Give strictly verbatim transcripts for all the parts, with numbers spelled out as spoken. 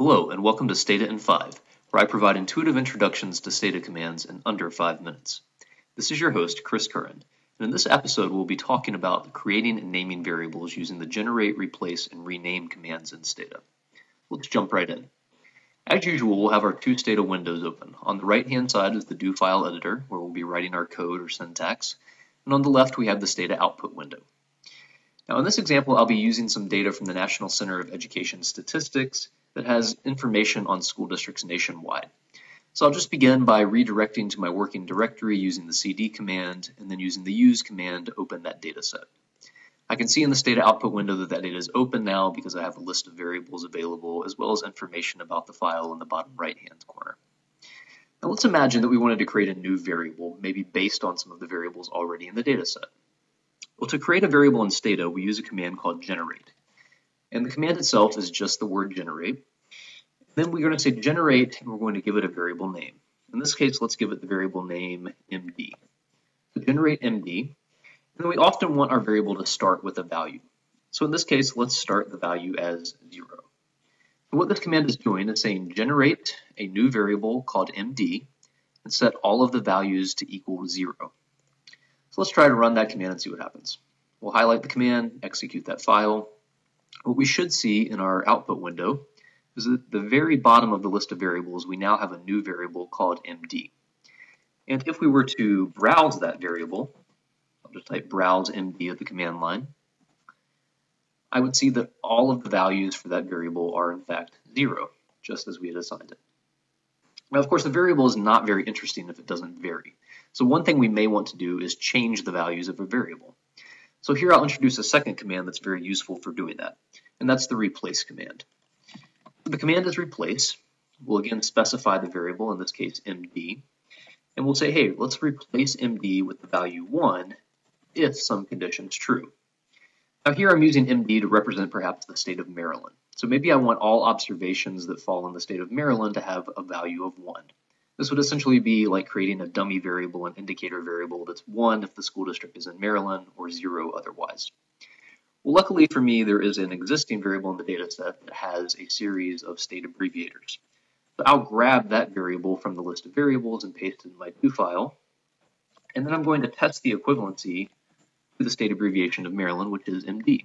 Hello and welcome to Stata in five, where I provide intuitive introductions to Stata commands in under five minutes. This is your host, Chris Curran, and in this episode we'll be talking about creating and naming variables using the generate, replace, and rename commands in Stata. Let's jump right in. As usual, we'll have our two Stata windows open. On the right-hand side is the do file editor, where we'll be writing our code or syntax, and on the left we have the Stata output window. Now in this example, I'll be using some data from the National Center of Education Statistics, that has information on school districts nationwide. So I'll just begin by redirecting to my working directory using the C D command and then using the use command to open that data set. I can see in the Stata output window that that data is open now because I have a list of variables available as well as information about the file in the bottom right-hand corner. Now let's imagine that we wanted to create a new variable, maybe based on some of the variables already in the data set. Well, to create a variable in Stata, we use a command called generate. And the command itself is just the word generate. Then we're going to say generate, and we're going to give it a variable name. In this case, let's give it the variable name M D. So generate M D, and then we often want our variable to start with a value. So in this case, let's start the value as zero. And what this command is doing is saying generate a new variable called M D and set all of the values to equal zero. So let's try to run that command and see what happens. We'll highlight the command, execute that file. What we should see in our output window is at the very bottom of the list of variables, we now have a new variable called M D. And if we were to browse that variable, I'll just type browse M D at the command line, I would see that all of the values for that variable are in fact zero, just as we had assigned it. Now, of course, the variable is not very interesting if it doesn't vary. So one thing we may want to do is change the values of a variable. So here I'll introduce a second command that's very useful for doing that, and that's the replace command. The command is replace. We'll again specify the variable, in this case M D, and we'll say, hey, let's replace M D with the value one if some condition's true. Now here I'm using M D to represent perhaps the state of Maryland. So maybe I want all observations that fall in the state of Maryland to have a value of one. This would essentially be like creating a dummy variable, an indicator variable that's one if the school district is in Maryland or zero otherwise. Well, luckily for me, there is an existing variable in the data set that has a series of state abbreviators. So I'll grab that variable from the list of variables and paste it in my do file. And then I'm going to test the equivalency to the state abbreviation of Maryland, which is M D.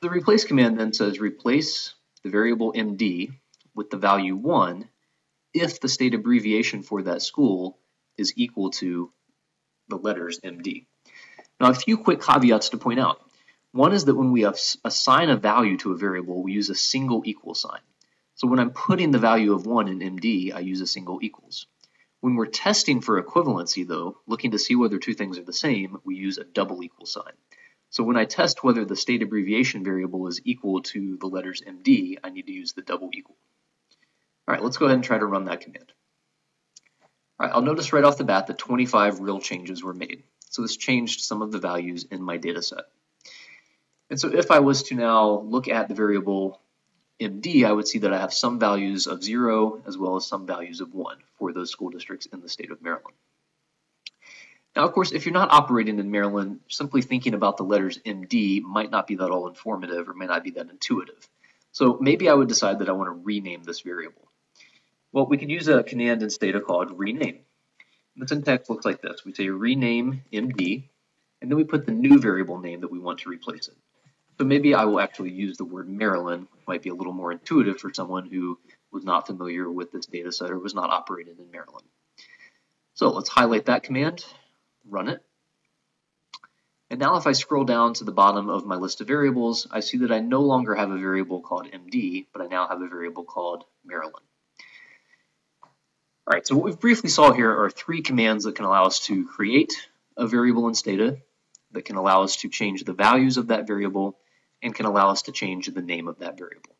The replace command then says replace the variable M D with the value one if the state abbreviation for that school is equal to the letters M D. Now, a few quick caveats to point out. One is that when we assign a value to a variable, we use a single equal sign. So when I'm putting the value of one in M D, I use a single equals. When we're testing for equivalency, though, looking to see whether two things are the same, we use a double equal sign. So when I test whether the state abbreviation variable is equal to the letters M D, I need to use the double equal. All right, let's go ahead and try to run that command. All right, I'll notice right off the bat that twenty-five real changes were made. So this changed some of the values in my data set. And so if I was to now look at the variable M D, I would see that I have some values of zero as well as some values of one for those school districts in the state of Maryland. Now, of course, if you're not operating in Maryland, simply thinking about the letters M D might not be that all informative or may not be that intuitive. So maybe I would decide that I want to rename this variable. Well, we could use a command in Stata called rename. And the syntax looks like this. We say rename M D, and then we put the new variable name that we want to replace it. So maybe I will actually use the word Maryland, which might be a little more intuitive for someone who was not familiar with this data set or was not operated in Maryland. So let's highlight that command, run it. And now if I scroll down to the bottom of my list of variables, I see that I no longer have a variable called M D, but I now have a variable called Maryland. All right, so what we briefly saw here are three commands that can allow us to create a variable in Stata, that can allow us to change the values of that variable, and can allow us to change the name of that variable.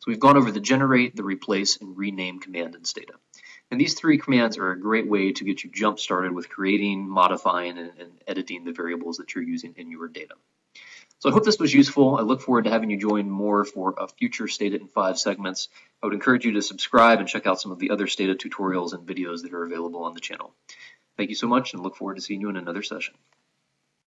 So we've gone over the generate, the replace, and rename command in Stata. And these three commands are a great way to get you jump started with creating, modifying, and, and editing the variables that you're using in your data. So I hope this was useful. I look forward to having you join more for a future Stata in five segments. I would encourage you to subscribe and check out some of the other Stata tutorials and videos that are available on the channel. Thank you so much and look forward to seeing you in another session.